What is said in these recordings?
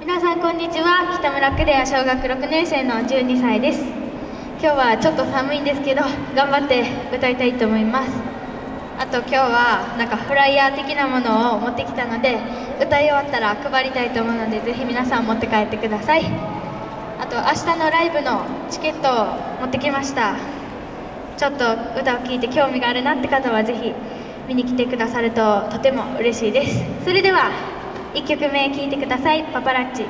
皆さんこんにちは。北村区では小学6年生の12歳です。今日はちょっと寒いんですけど頑張って歌いたいと思います。あと今日はなんかフライヤー的なものを持ってきたので、歌い終わったら配りたいと思うので、ぜひ皆さん持って帰ってください。あと明日のライブのチケットを持ってきました。ちょっと歌を聴いて興味があるなって方はぜひ見に来てくださるととても嬉しいです。それでは1曲目聴いてください。パパラッチ。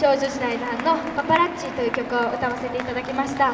少女時代団のパパラッチという曲を歌わせていただきました。